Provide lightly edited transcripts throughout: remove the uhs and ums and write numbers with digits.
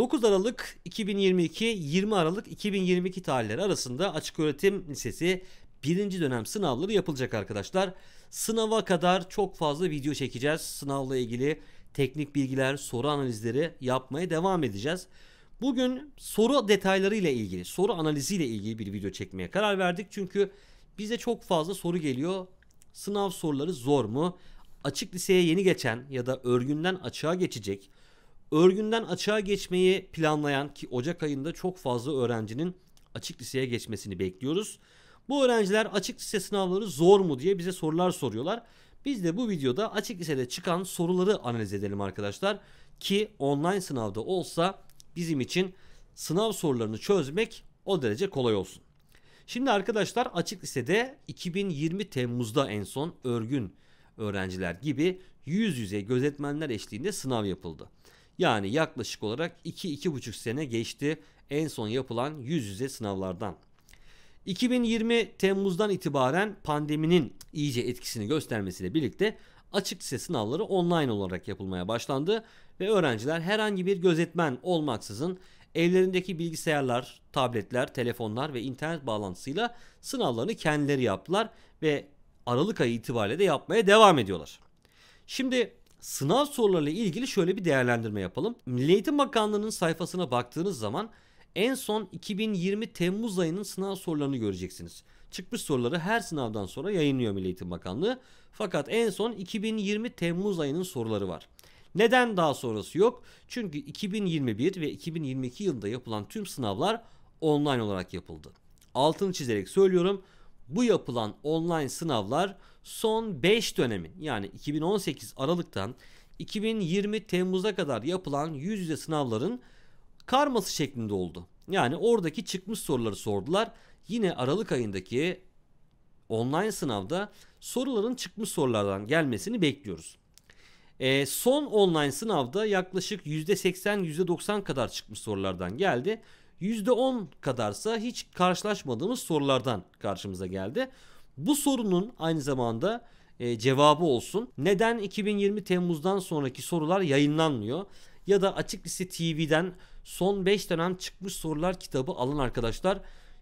9 Aralık 2022, 20 Aralık 2022 tarihleri arasında Açık Öğretim Lisesi 1. dönem sınavları yapılacak arkadaşlar. Sınava kadar çok fazla video çekeceğiz. Sınavla ilgili teknik bilgiler, soru analizleri yapmaya devam edeceğiz. Bugün soru detaylarıyla ilgili, soru analiziyle ilgili bir video çekmeye karar verdik. Çünkü bize çok fazla soru geliyor. Sınav soruları zor mu? Açık liseye yeni geçen ya da örgünden açığa geçecek, örgünden açığa geçmeyi planlayan ki Ocak ayında çok fazla öğrencinin açık liseye geçmesini bekliyoruz. Bu öğrenciler açık lise sınavları zor mu diye bize sorular soruyorlar. Biz de bu videoda açık lisede çıkan soruları analiz edelim arkadaşlar. Ki online sınavda olsa bizim için sınav sorularını çözmek o derece kolay olsun. Şimdi arkadaşlar açık lisede 2020 Temmuz'da en son örgün öğrenciler gibi yüz yüze gözetmenler eşliğinde sınav yapıldı. Yani yaklaşık olarak 2-2,5 sene geçti en son yapılan yüz yüze sınavlardan. 2020 Temmuz'dan itibaren pandeminin iyice etkisini göstermesiyle birlikte açık lise sınavları online olarak yapılmaya başlandı ve öğrenciler herhangi bir gözetmen olmaksızın evlerindeki bilgisayarlar, tabletler, telefonlar ve internet bağlantısıyla sınavlarını kendileri yaptılar ve Aralık ayı itibariyle de yapmaya devam ediyorlar. Şimdi sınav sorularıyla ilgili şöyle bir değerlendirme yapalım. Milli Eğitim Bakanlığı'nın sayfasına baktığınız zaman en son 2020 Temmuz ayının sınav sorularını göreceksiniz. Çıkmış soruları her sınavdan sonra yayınlıyor Milli Eğitim Bakanlığı. Fakat en son 2020 Temmuz ayının soruları var. Neden daha sonrası yok? Çünkü 2021 ve 2022 yılında yapılan tüm sınavlar online olarak yapıldı. Altını çizerek söylüyorum. Bu yapılan online sınavlar son 5 dönemin yani 2018 Aralık'tan 2020 Temmuz'a kadar yapılan yüz yüze sınavların karması şeklinde oldu. Yani oradaki çıkmış soruları sordular. Yine Aralık ayındaki online sınavda soruların çıkmış sorulardan gelmesini bekliyoruz. Son online sınavda yaklaşık %80, %90 kadar çıkmış sorulardan geldi. %10 kadarsa hiç karşılaşmadığımız sorulardan karşımıza geldi. Bu sorunun aynı zamanda cevabı olsun. Neden 2020 Temmuz'dan sonraki sorular yayınlanmıyor? Ya da Açık Lise TV'den son 5 dönem çıkmış sorular kitabı alan arkadaşlar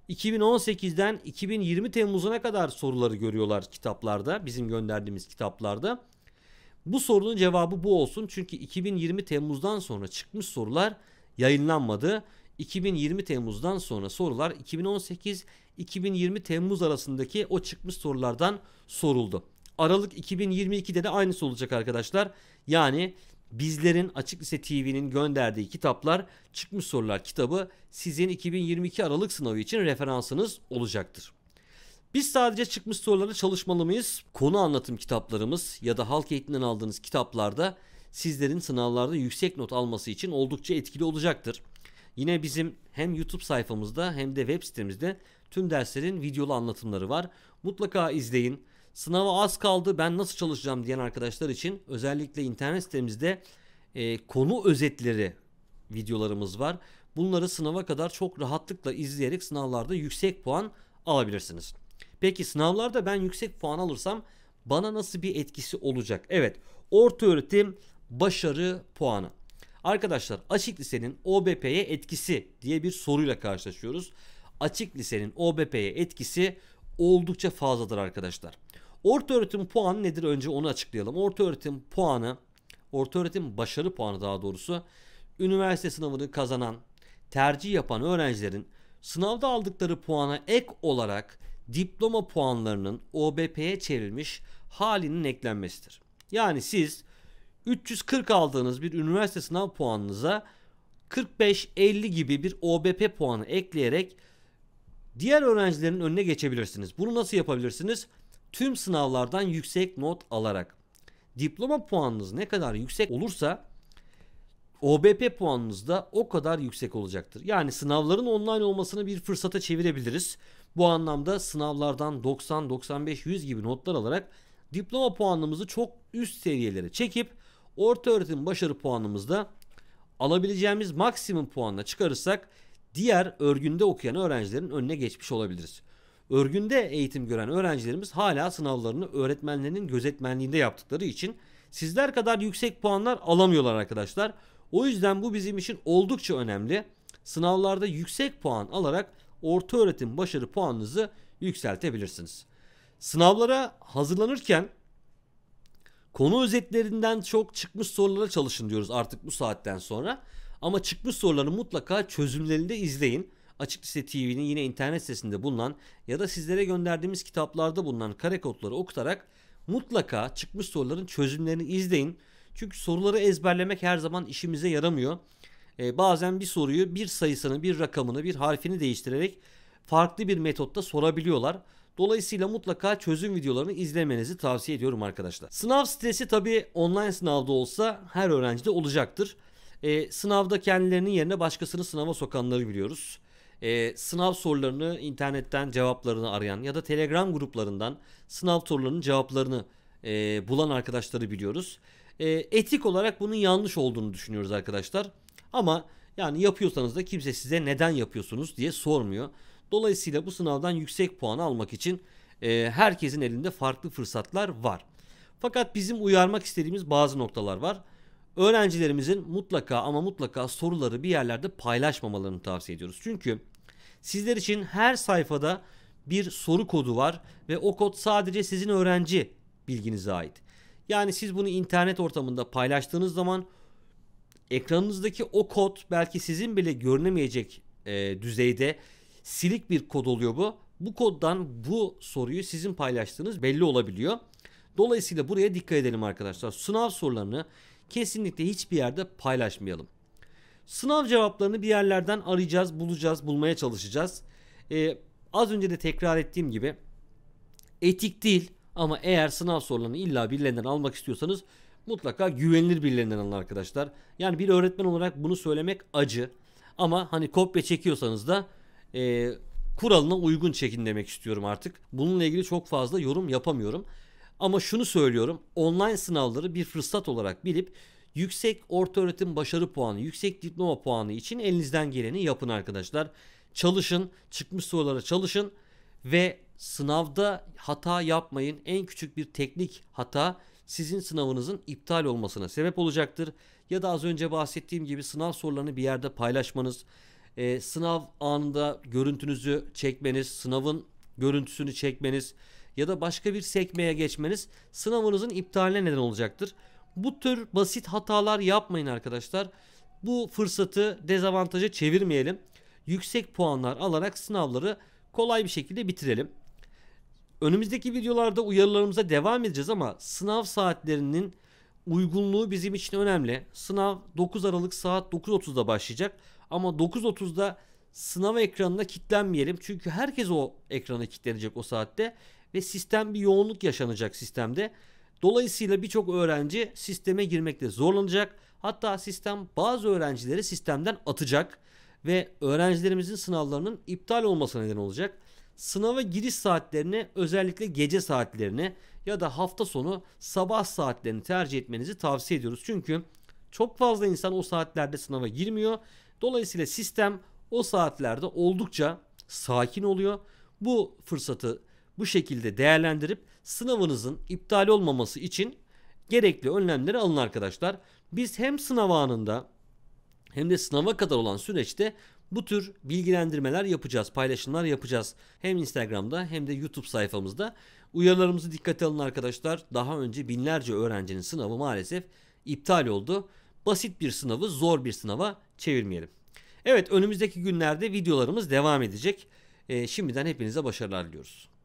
2018'den 2020 Temmuz'una kadar soruları görüyorlar kitaplarda, bizim gönderdiğimiz kitaplarda. Bu sorunun cevabı bu olsun çünkü 2020 Temmuz'dan sonra çıkmış sorular yayınlanmadı. 2020 Temmuz'dan sonra sorular 2018-2020 Temmuz arasındaki o çıkmış sorulardan soruldu. Aralık 2022'de de aynısı olacak arkadaşlar. Yani bizlerin Açık Lise TV'nin gönderdiği kitaplar, çıkmış sorular kitabı sizin 2022 Aralık sınavı için referansınız olacaktır. Biz sadece çıkmış sorulara çalışmalı mıyız? Konu anlatım kitaplarımız ya da halk eğitimden aldığınız kitaplarda sizlerin sınavlarda yüksek not alması için oldukça etkili olacaktır. Yine bizim hem YouTube sayfamızda hem de web sitemizde tüm derslerin videolu anlatımları var. Mutlaka izleyin. Sınava az kaldı ben nasıl çalışacağım diyen arkadaşlar için özellikle internet sitemizde konu özetleri videolarımız var. Bunları sınava kadar çok rahatlıkla izleyerek sınavlarda yüksek puan alabilirsiniz. Peki sınavlarda ben yüksek puan alırsam bana nasıl bir etkisi olacak? Evet, ortaöğretim başarı puanı. Arkadaşlar açık lisenin OBP'ye etkisi diye bir soruyla karşılaşıyoruz. Açık lisenin OBP'ye etkisi oldukça fazladır arkadaşlar. Ortaöğretim puanı nedir? Önce onu açıklayalım. Ortaöğretim puanı, ortaöğretim başarı puanı daha doğrusu üniversite sınavını kazanan, tercih yapan öğrencilerin sınavda aldıkları puana ek olarak diploma puanlarının OBP'ye çevrilmiş halinin eklenmesidir. Yani siz 340 aldığınız bir üniversite sınav puanınıza 45-50 gibi bir OBP puanı ekleyerek diğer öğrencilerin önüne geçebilirsiniz. Bunu nasıl yapabilirsiniz? Tüm sınavlardan yüksek not alarak. Diploma puanınız ne kadar yüksek olursa OBP puanınız da o kadar yüksek olacaktır. Yani sınavların online olmasını bir fırsata çevirebiliriz. Bu anlamda sınavlardan 90, 95, 100 gibi notlar alarak diploma puanımızı çok üst seviyelere çekip ortaöğretim başarı puanımızda alabileceğimiz maksimum puanla çıkarırsak diğer örgünde okuyan öğrencilerin önüne geçmiş olabiliriz. Örgünde eğitim gören öğrencilerimiz hala sınavlarını öğretmenlerinin gözetmenliğinde yaptıkları için sizler kadar yüksek puanlar alamıyorlar arkadaşlar. O yüzden bu bizim için oldukça önemli. Sınavlarda yüksek puan alarak ortaöğretim başarı puanınızı yükseltebilirsiniz. Sınavlara hazırlanırken konu özetlerinden çok çıkmış sorulara çalışın diyoruz artık bu saatten sonra. Ama çıkmış soruları mutlaka çözümlerini de izleyin. Açık Lise TV'nin yine internet sitesinde bulunan ya da sizlere gönderdiğimiz kitaplarda bulunan kare kodları okutarak mutlaka çıkmış soruların çözümlerini izleyin. Çünkü soruları ezberlemek her zaman işimize yaramıyor. Bazen bir soruyu, bir sayısını, bir rakamını, bir harfini değiştirerek farklı bir metotta sorabiliyorlar. Dolayısıyla mutlaka çözüm videolarını izlemenizi tavsiye ediyorum arkadaşlar. Sınav stresi tabii online sınavda olsa her öğrencide olacaktır. Sınavda kendilerinin yerine başkasını sınava sokanları biliyoruz. Sınav sorularını internetten cevaplarını arayan ya da Telegram gruplarından sınav sorularının cevaplarını bulan arkadaşları biliyoruz. Etik olarak bunun yanlış olduğunu düşünüyoruz arkadaşlar. Ama yani yapıyorsanız da kimse size neden yapıyorsunuz diye sormuyor. Dolayısıyla bu sınavdan yüksek puan almak için herkesin elinde farklı fırsatlar var. Fakat bizim uyarmak istediğimiz bazı noktalar var. Öğrencilerimizin mutlaka ama mutlaka soruları bir yerlerde paylaşmamalarını tavsiye ediyoruz. Çünkü sizler için her sayfada bir soru kodu var ve o kod sadece sizin öğrenci bilginize ait. Yani siz bunu internet ortamında paylaştığınız zaman ekranınızdaki o kod belki sizin bile görünemeyecek düzeyde silik bir kod oluyor bu. Bu koddan bu soruyu sizin paylaştığınız belli olabiliyor. Dolayısıyla buraya dikkat edelim arkadaşlar. Sınav sorularını kesinlikle hiçbir yerde paylaşmayalım. Sınav cevaplarını bir yerlerden arayacağız, bulacağız, bulmaya çalışacağız. Az önce de tekrar ettiğim gibi etik değil ama eğer sınav sorularını illa birilerinden almak istiyorsanız mutlaka güvenilir birilerinden alın arkadaşlar. Yani bir öğretmen olarak bunu söylemek acı ama hani kopya çekiyorsanız da kuralına uygun çekin demek istiyorum artık. Bununla ilgili çok fazla yorum yapamıyorum. Ama şunu söylüyorum, online sınavları bir fırsat olarak bilip yüksek ortaöğretim başarı puanı, yüksek diploma puanı için elinizden geleni yapın arkadaşlar. Çalışın, çıkmış sorulara çalışın ve sınavda hata yapmayın. En küçük bir teknik hata sizin sınavınızın iptal olmasına sebep olacaktır. Ya da az önce bahsettiğim gibi sınav sorularını bir yerde paylaşmanız, sınav anında görüntünüzü çekmeniz, sınavın görüntüsünü çekmeniz ya da başka bir sekmeye geçmeniz sınavınızın iptaline neden olacaktır. Bu tür basit hatalar yapmayın arkadaşlar. Bu fırsatı dezavantaja çevirmeyelim. Yüksek puanlar alarak sınavları kolay bir şekilde bitirelim. Önümüzdeki videolarda uyarılarımıza devam edeceğiz ama sınav saatlerinin uygunluğu bizim için önemli. Sınav 9 Aralık saat 9.30'da başlayacak ama 9.30'da sınav ekranına kilitlenmeyelim. Çünkü herkes o ekrana kilitlenecek o saatte. Ve sistem bir yoğunluk yaşanacak sistemde. Dolayısıyla birçok öğrenci sisteme girmekte zorlanacak. Hatta sistem bazı öğrencileri sistemden atacak. Ve öğrencilerimizin sınavlarının iptal olmasına neden olacak. Sınava giriş saatlerini özellikle gece saatlerini ya da hafta sonu sabah saatlerini tercih etmenizi tavsiye ediyoruz. Çünkü çok fazla insan o saatlerde sınava girmiyor. Dolayısıyla sistem o saatlerde oldukça sakin oluyor. Bu fırsatı bu şekilde değerlendirip sınavınızın iptal olmaması için gerekli önlemleri alın arkadaşlar. Biz hem sınav anında hem de sınava kadar olan süreçte bu tür bilgilendirmeler yapacağız, paylaşımlar yapacağız. Hem Instagram'da hem de YouTube sayfamızda. Uyarılarımızı dikkate alın arkadaşlar. Daha önce binlerce öğrencinin sınavı maalesef iptal oldu. Basit bir sınavı zor bir sınava çevirmeyelim. Evet, önümüzdeki günlerde videolarımız devam edecek. Şimdiden hepinize başarılar diliyoruz.